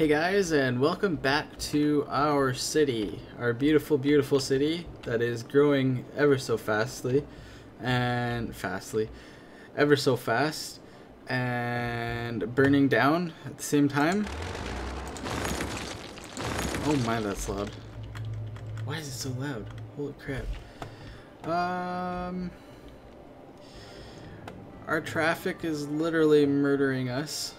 Hey guys, and welcome back to our city, our beautiful, beautiful city that is growing ever so fastly, and ever so fast, and burning down at the same time. Oh my, that's loud. Why is it so loud? Holy crap. Our traffic is literally murdering us.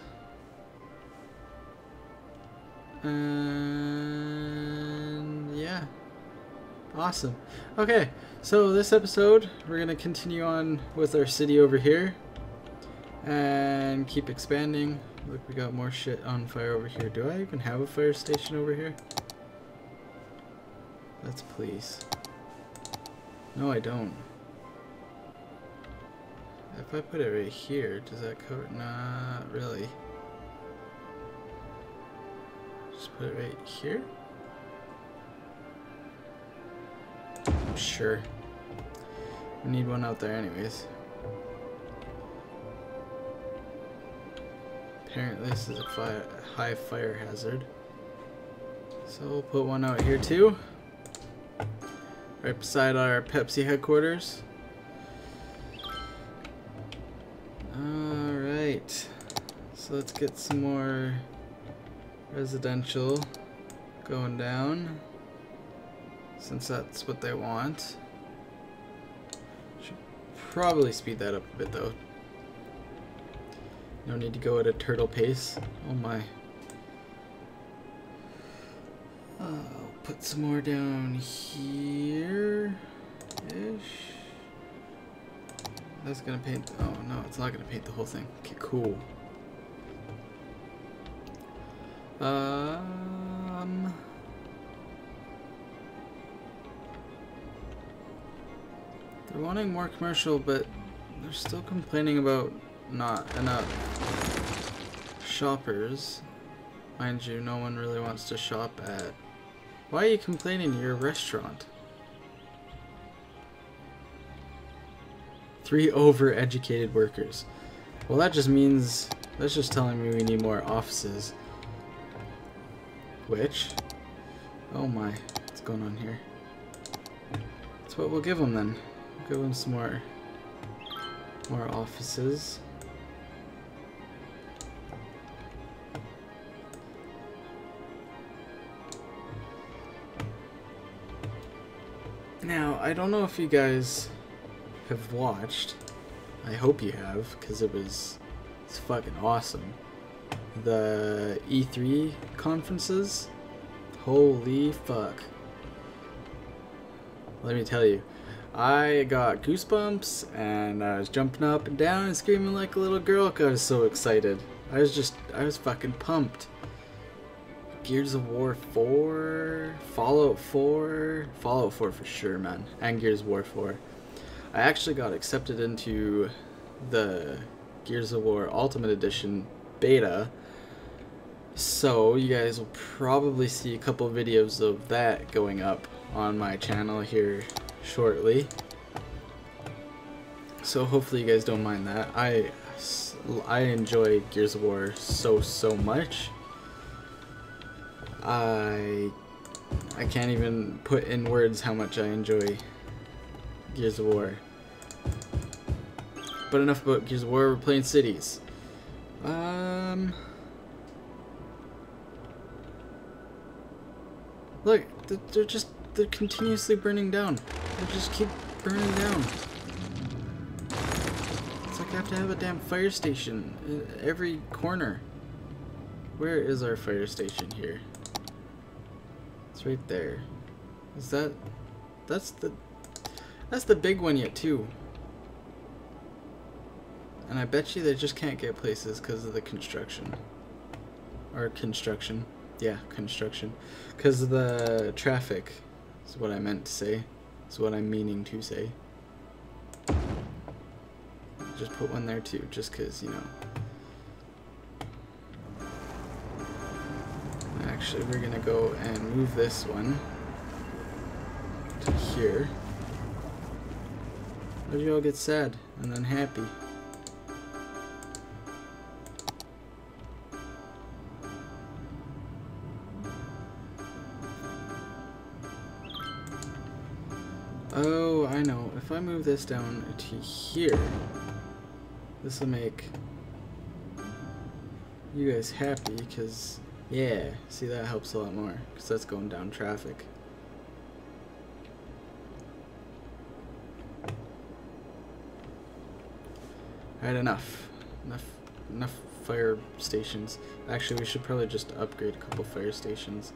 And yeah, awesome. Okay, so this episode we're gonna continue on with our city over here and keep expanding. Look, we got more shit on fire over here. Do I even have a fire station over here? Let's please. No, I don't. If I put it right here, does that cover? Not really. Just put it right here. Sure. We need one out there anyways. Apparently this is a high fire hazard. So we'll put one out here too. Right beside our Pepsi headquarters. Alright. So let's get some more residential going down, since that's what they want. Should probably speed that up a bit though. No need to go at a turtle pace. Oh my. I'll put some more down here-ish. That's gonna paint, oh no, it's not gonna paint the whole thing. Okay, cool. They're wanting more commercial, but they're still complaining about not enough shoppers. Mind you, no one really wants to shop at... Why are you complaining? Your restaurant. 3 over-educated workers. Well, that just means... That's just telling me we need more offices. Which, oh my, what's going on here? That's what we'll give them then. We'll give them some more offices. Now, I don't know if you guys have watched. I hope you have, because it's fucking awesome. The E3 conferences, holy fuck, let me tell you, I got goosebumps and I was jumping up and down and screaming like a little girl because I was so excited. I was fucking pumped. Gears of War 4, Fallout 4, Fallout 4 for sure, man, and Gears of War 4. I actually got accepted into the Gears of War Ultimate Edition beta, so you guys will probably see a couple videos of that going up on my channel here shortly, so hopefully you guys don't mind that. I enjoy Gears of War so much. I can't even put in words how much I enjoy Gears of War. But enough about Gears of War, we're playing cities. Look, they're continuously burning down. They just keep burning down. It's like I have to have a damn fire station in every corner. Where is our fire station here? It's right there. Is that... That's the big one yet too. And I bet you they just can't get places because of the construction. Or construction. Yeah, construction. Because of the traffic is what I meant to say. Is what I'm meaning to say. Just put one there too, just because, you know. Actually, we're going to go and move this one to here. Why did you all get sad and then happy? I know, if I move this down to here, this will make you guys happy, because, yeah, see, that helps a lot more, because that's going down traffic. Alright, enough fire stations. Actually, we should probably just upgrade a couple fire stations.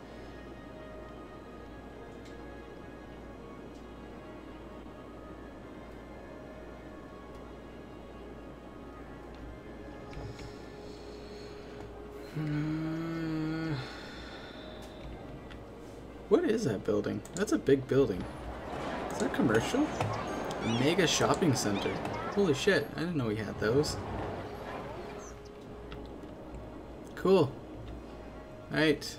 What is that building? That's a big building. Is that commercial? A mega shopping center. Holy shit, I didn't know we had those. Cool. Alright.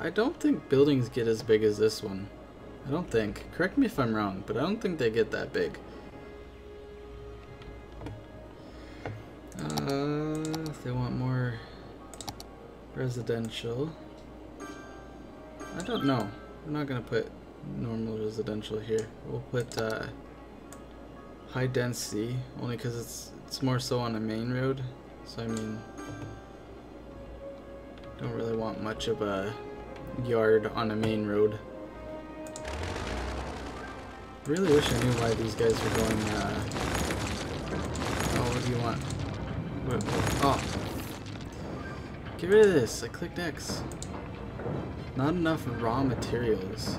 I don't think buildings get as big as this one. I don't think. Correct me if I'm wrong, but I don't think they get that big. If they want more residential. I don't know. We're not going to put normal residential here. We'll put high density, only because it's more so on a main road. So I mean, don't really want much of a yard on a main road. Really wish I knew why these guys were going. Oh, what do you want? Oh, get rid of this! I clicked X. Not enough raw materials.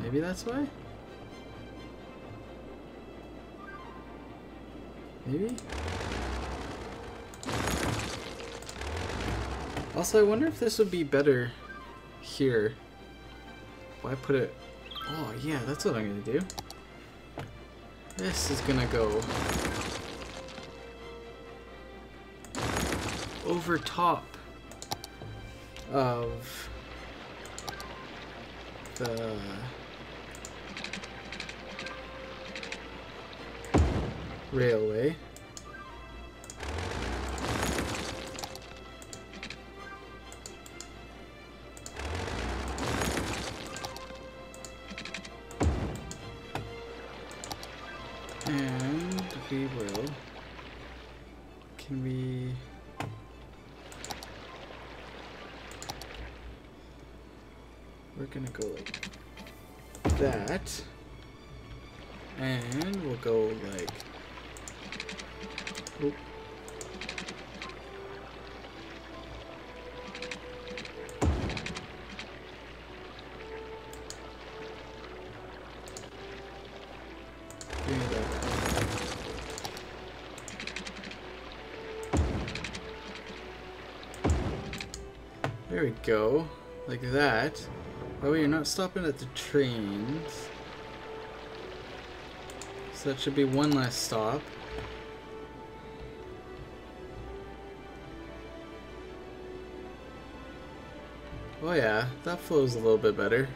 Maybe that's why. Maybe? Also, I wonder if this would be better here. Why put it... Oh, yeah, that's what I'm going to do. This is going to go... over top of the... railway. And we will. Can we? We're gonna go like that. And we'll go like. Oh. Give me that. There we go, like that. That way you're not stopping at the trains. So that should be one less stop. Oh yeah, that flows a little bit better.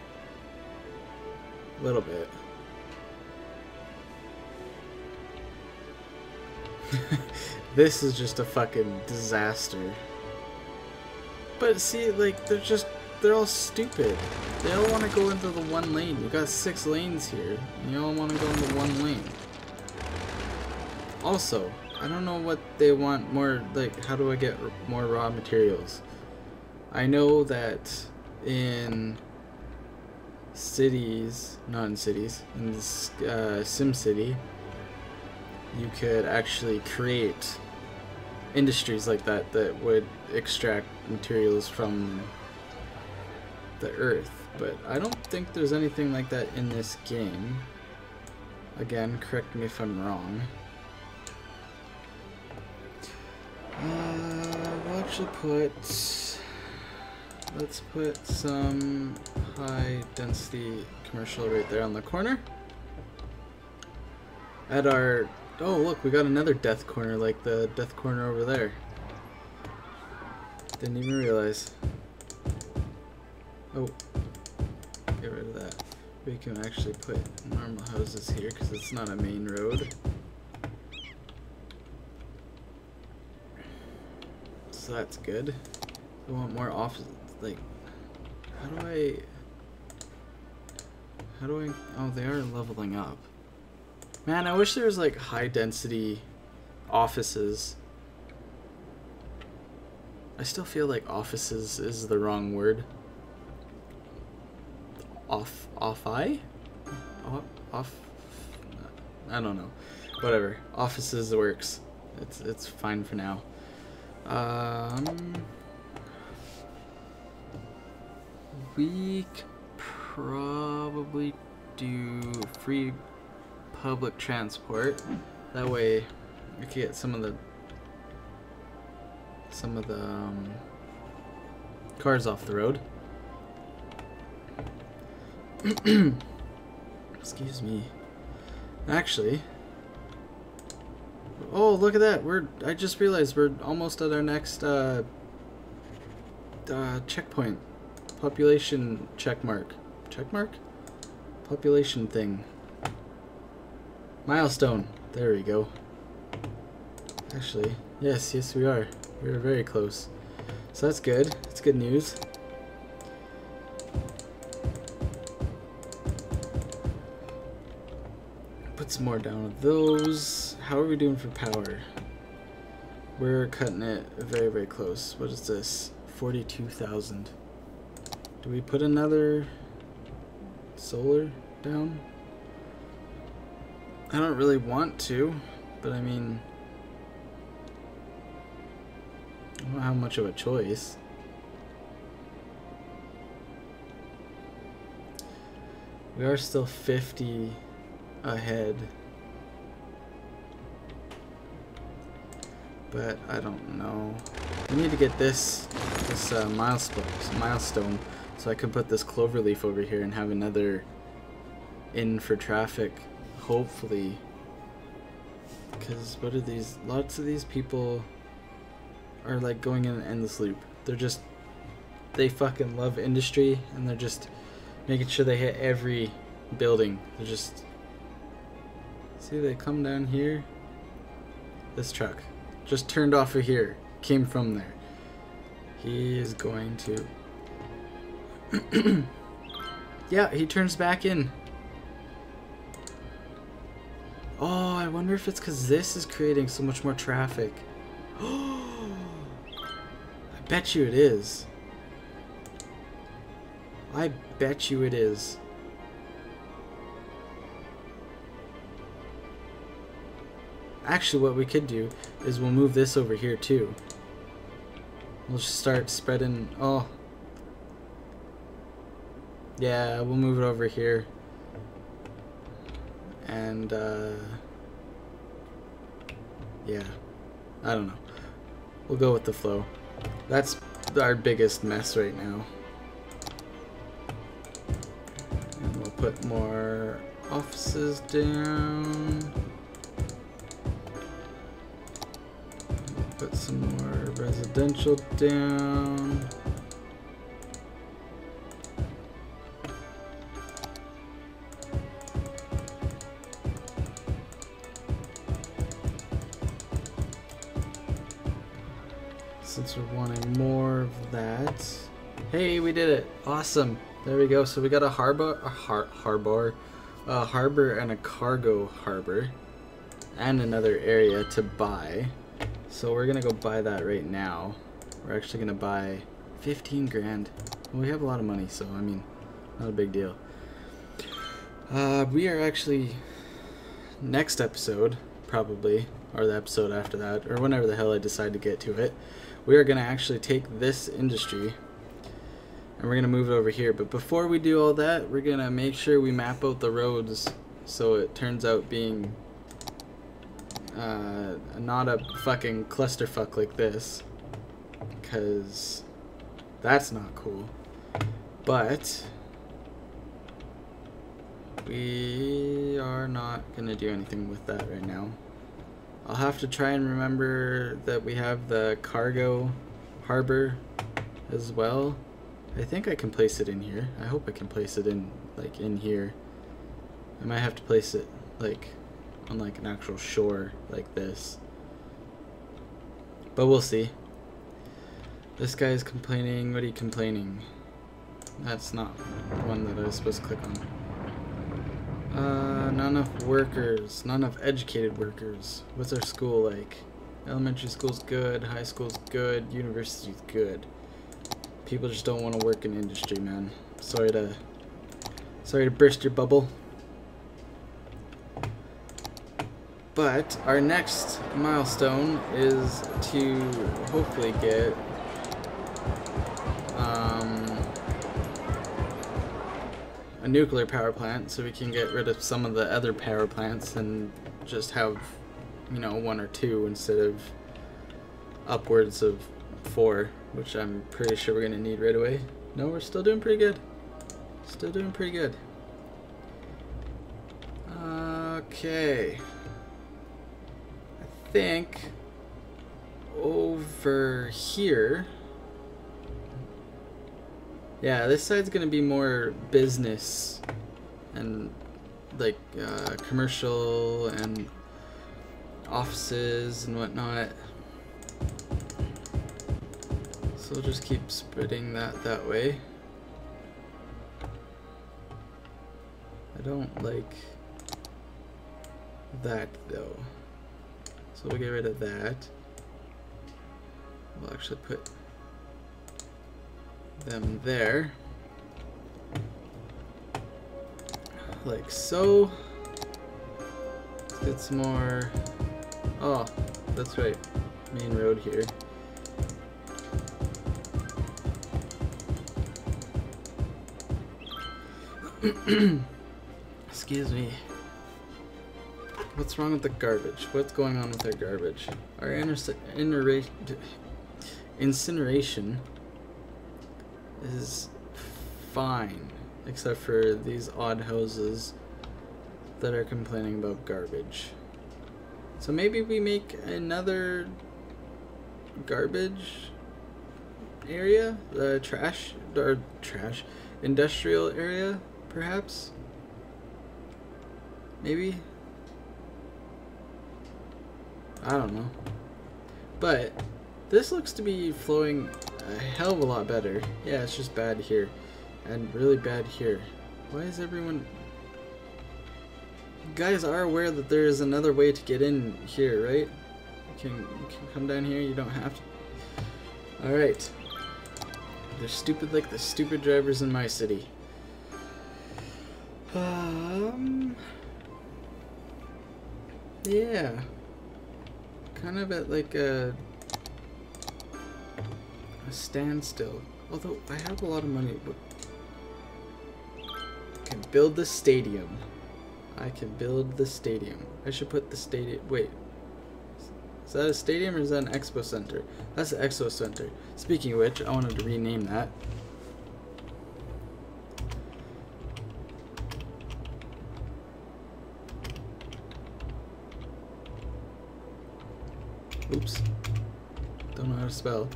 A little bit. This is just a fucking disaster. But see, like, they're all stupid. They all want to go into the one lane. You got 6 lanes here, and you all want to go into one lane. Also, I don't know what they want more, like, how do I get more raw materials? I know that in cities, not in cities, in this, SimCity, you could actually create industries like that that would extract materials from the earth, but I don't think there's anything like that in this game. Again, correct me if I'm wrong. We'll actually put... let's put some high density commercial right there on the corner. At our... oh look, we got another death corner, like the death corner over there. Didn't even realize. Oh, get rid of that. We can actually put normal houses here because it's not a main road. So that's good. I want more offices. Like, How do I... Oh, they are leveling up. Man, I wish there was, like, high-density offices. I still feel like offices is the wrong word. I don't know. Whatever. Offices works. It's fine for now. We could probably do free public transport. That way we could get some of the cars off the road. Excuse me. Actually, oh, look at that. I just realized we're almost at our next checkpoint. Population checkmark. Checkmark? Population thing. Milestone. There we go. Actually, yes we are. We were very close. So that's good. That's good news. Put some more down of those. How are we doing for power? We're cutting it very, very close. What is this? 42,000. Do we put another solar down? I don't really want to, but I mean... I don't have much of a choice. We are still 50 ahead. But I don't know. We need to get this milestone so I can put this clover leaf over here and have another in for traffic, hopefully. Because what are these? Lots of these people are like going in an endless loop. They're just, they fucking love industry, and they're just making sure they hit every building. They're just, see, they come down here. This truck just turned off of here, came from there. He is going to, yeah, he turns back in. Oh, I wonder if it's because this is creating so much more traffic. Oh, I bet you it is. I bet you it is. Actually, what we could do is we'll move this over here too. We'll just start spreading. Oh, yeah, we'll move it over here. And yeah, I don't know. We'll go with the flow. That's our biggest mess right now. And we'll put more offices down. Put some more residential down. Since we're wanting more of that. Hey, we did it. Awesome. There we go. So we got a harbor and a cargo harbor and another area to buy. So we're gonna go buy that right now. We're actually gonna buy 15 grand. Well, we have a lot of money, so I mean, not a big deal. We are actually, next episode, probably, or the episode after that, or whenever the hell I decide to get to it, we are gonna actually take this industry and we're gonna move it over here. But before we do all that, we're gonna make sure we map out the roads so it turns out being not a fucking clusterfuck like this, because that's not cool. But we are not gonna do anything with that right now. I'll have to try and remember that we have the cargo harbor as well. I think I can place it in here. I hope I can place it in, like, in here. I might have to place it like on like an actual shore like this, but we'll see. This guy is complaining. What are you complaining? That's not one that I was supposed to click on. Not enough workers. Not enough educated workers. What's our school like? Elementary school's good. High school's good. University's good. People just don't want to work in industry, man. Sorry to burst your bubble. But our next milestone is to hopefully get a nuclear power plant, so we can get rid of some of the other power plants and just have, you know, one or two instead of upwards of 4, which I'm pretty sure we're gonna need right away. No, we're still doing pretty good. Still doing pretty good. Okay. I think over here, yeah, this side's gonna be more business and like commercial and offices and whatnot, so we'll just keep spreading that way. I don't like that though, so we'll get rid of that. We'll actually put them there, like so. Let's get some more. Oh, that's right, main road here. Excuse me. What's wrong with the garbage? What's going on with our garbage? Our incineration is fine, except for these odd houses that are complaining about garbage. So maybe we make another garbage area, industrial area, perhaps. Maybe. I don't know, but this looks to be flowing a hell of a lot better. Yeah, it's just bad here and really bad here. Why is everyone... You guys are aware that there is another way to get in here, right? You can come down here, you don't have to. Alright, they're stupid like the stupid drivers in my city. Yeah, kind of at like a standstill, although I have a lot of money. I can build the stadium. I can build the stadium. I should put the stadium... wait, is that a stadium or is that an expo center? That's an expo center. Speaking of which, I wanted to rename that. Oops, don't know how to spell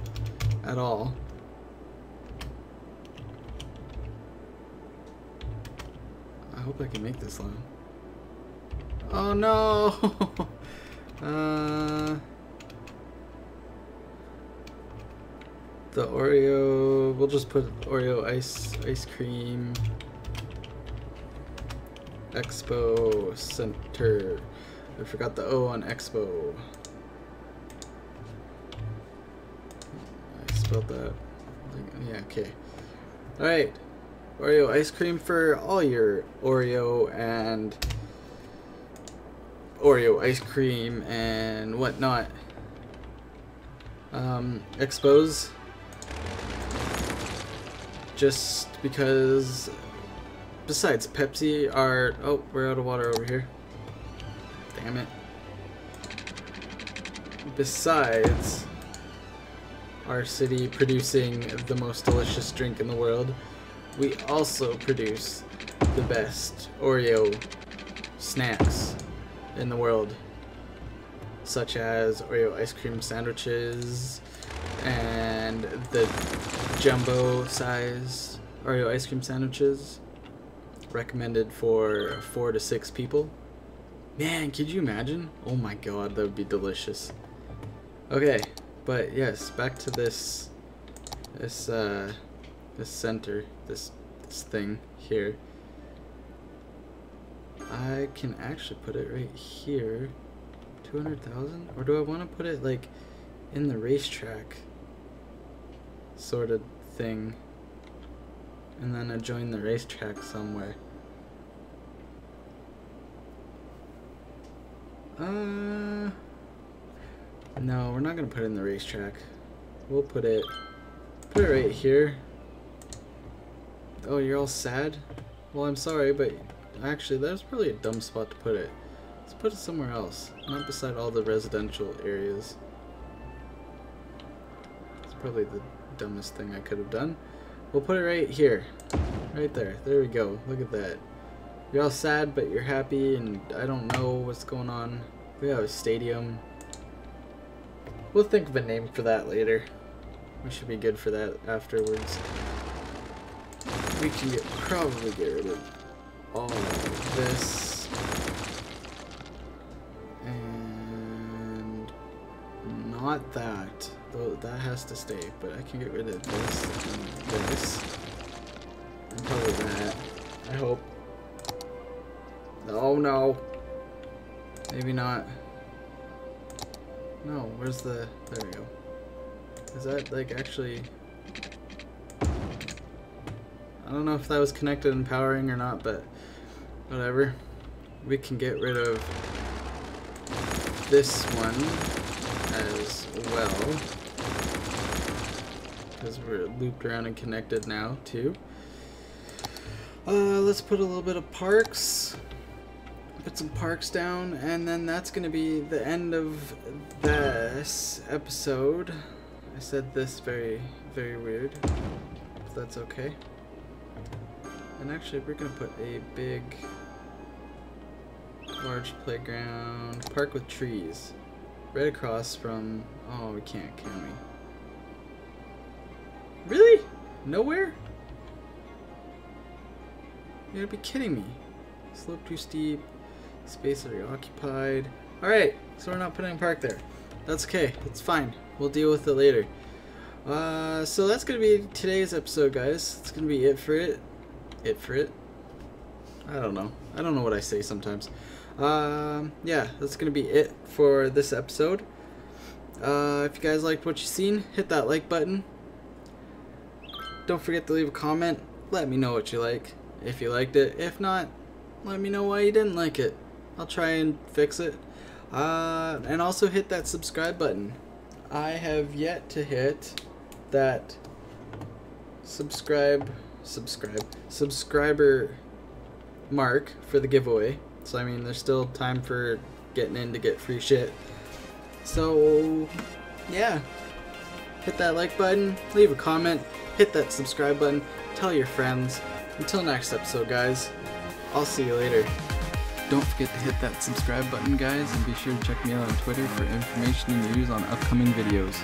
at all. I hope I can make this line. Oh no! The Oreo, we'll just put Oreo ice cream expo center. I forgot the O on expo. That. Yeah, okay. Alright. Oreo ice cream for all your Oreo and Oreo ice cream and whatnot. Expos. Just because, besides Pepsi, are... oh, we're out of water over here. Damn it. Besides our city producing the most delicious drink in the world, we also produce the best Oreo snacks in the world, such as Oreo ice cream sandwiches and the jumbo size Oreo ice cream sandwiches recommended for 4 to 6 people. Man, could you imagine? Oh my god, that would be delicious. Okay. But yes, back to this this center, this thing here. I can actually put it right here. 200,000? Or do I want to put it like in the racetrack sort of thing and then adjoin the racetrack somewhere? No, we're not going to put it in the racetrack. We'll put it right here. Oh, you're all sad? Well, I'm sorry, but actually, that was probably a dumb spot to put it. Let's put it somewhere else, not beside all the residential areas. It's probably the dumbest thing I could have done. We'll put it right here. Right there. There we go. Look at that. You're all sad, but you're happy, and I don't know what's going on. We have a stadium. We'll think of a name for that later. We should be good for that afterwards. We can probably get rid of all of this. And not that. Though that has to stay, but I can get rid of this and this. And probably that. I hope. Oh no. Maybe not. No, where's the... There we go. Is that, like, actually... I don't know if that was connected and powering or not, but... Whatever. We can get rid of... this one... as well. Because we're looped around and connected now, too. Let's put a little bit of parks. Put some parks down, and then that's gonna be the end of this episode. I said this very weird, but that's okay. And actually we're gonna put a big large playground park with trees right across from... oh, we can't, can we? Really? Nowhere? You gotta be kidding me. Slope too steep. Space already occupied. Alright, so we're not putting a park there. That's okay. It's fine. We'll deal with it later. So that's going to be today's episode, guys. That's going to be it for it. It for it? I don't know. I don't know what I say sometimes. Yeah, that's going to be it for this episode. If you guys liked what you've seen, hit that like button. Don't forget to leave a comment. Let me know what you like. If you liked it. If not, let me know why you didn't like it. I'll try and fix it. And also hit that subscribe button. I have yet to hit that subscriber mark for the giveaway. So I mean, there's still time for getting in to get free shit. So yeah, hit that like button, leave a comment, hit that subscribe button, tell your friends. Until next episode, guys. I'll see you later. Don't forget to hit that subscribe button, guys, and be sure to check me out on Twitter for information and news on upcoming videos.